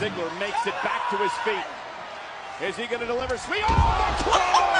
Ziggler makes it back to his feet. Is he going to deliver? Sweet! Oh, the